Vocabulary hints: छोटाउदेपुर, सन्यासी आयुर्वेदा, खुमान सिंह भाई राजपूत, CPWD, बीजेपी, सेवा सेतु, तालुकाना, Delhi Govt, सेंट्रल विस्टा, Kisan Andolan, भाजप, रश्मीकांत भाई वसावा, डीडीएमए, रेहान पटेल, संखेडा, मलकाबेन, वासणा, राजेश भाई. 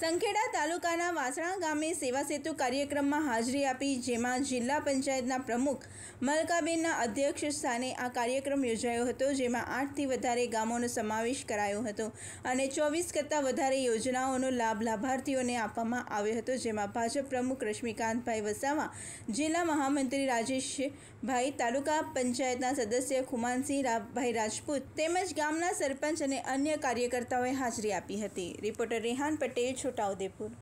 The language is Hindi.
संखेडा तालुकाना वासणा गामे सेवा सेतु कार्यक्रम में हाजरी आपी, जेमा जिला पंचायतना प्रमुख मलकाबेन अध्यक्ष स्थाने आ कार्यक्रम योजायो हतो, जेमा 8 थी वधारे गामोनो समावेश करायो हतो अने 24 करता वधारे योजनाओनो लाभ लाभार्थीओने आपवामां आव्यो हतो, जेमा भाजप प्रमुख रश्मीकांत भाई वसावा, जिला महामंत्री राजेश भाई, तालुका पंचायतना सदस्य खुमान सिंह भाई राजपूत तेमज गामना सरपंच अने अन्य कार्यकर्ताओए हाजरी आपी हती। रिपोर्टर रेहान पटेल, छोटाउदेपुर।